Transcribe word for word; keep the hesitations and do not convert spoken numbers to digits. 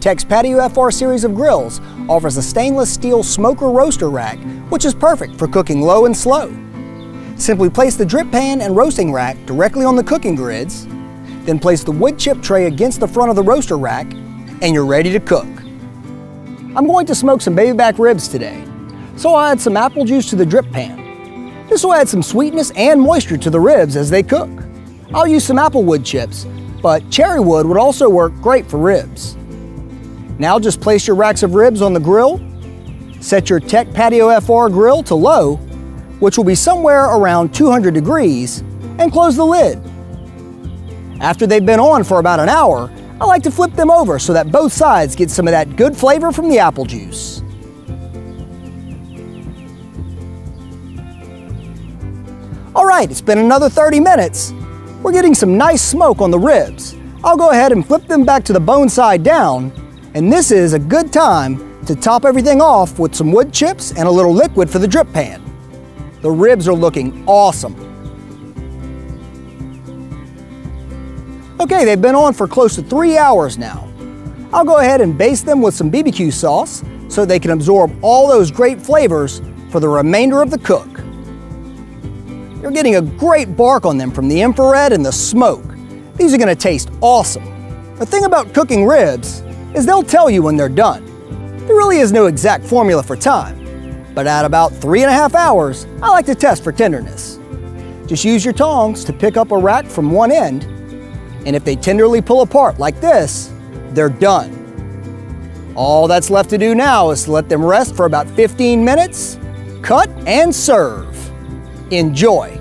Tec's Patio F R series of grills offers a stainless steel smoker roaster rack, which is perfect for cooking low and slow. Simply place the drip pan and roasting rack directly on the cooking grids, then place the wood chip tray against the front of the roaster rack, and you're ready to cook. I'm going to smoke some baby back ribs today, so I'll add some apple juice to the drip pan. This will add some sweetness and moisture to the ribs as they cook. I'll use some apple wood chips, but cherry wood would also work great for ribs. Now just place your racks of ribs on the grill. Set your Tec Patio F R grill to low, which will be somewhere around two hundred degrees, and close the lid. After they've been on for about an hour, I like to flip them over so that both sides get some of that good flavor from the apple juice. All right, it's been another thirty minutes. We're getting some nice smoke on the ribs. I'll go ahead and flip them back to the bone side down, and this is a good time to top everything off with some wood chips and a little liquid for the drip pan. The ribs are looking awesome. Okay, they've been on for close to three hours now. I'll go ahead and baste them with some B B Q sauce so they can absorb all those great flavors for the remainder of the cook. You're getting a great bark on them from the infrared and the smoke. These are gonna taste awesome. The thing about cooking ribs is they'll tell you when they're done. There really is no exact formula for time, but at about three and a half hours, I like to test for tenderness. Just use your tongs to pick up a rack from one end, and if they tenderly pull apart like this, they're done. All that's left to do now is to let them rest for about fifteen minutes, cut and serve. Enjoy.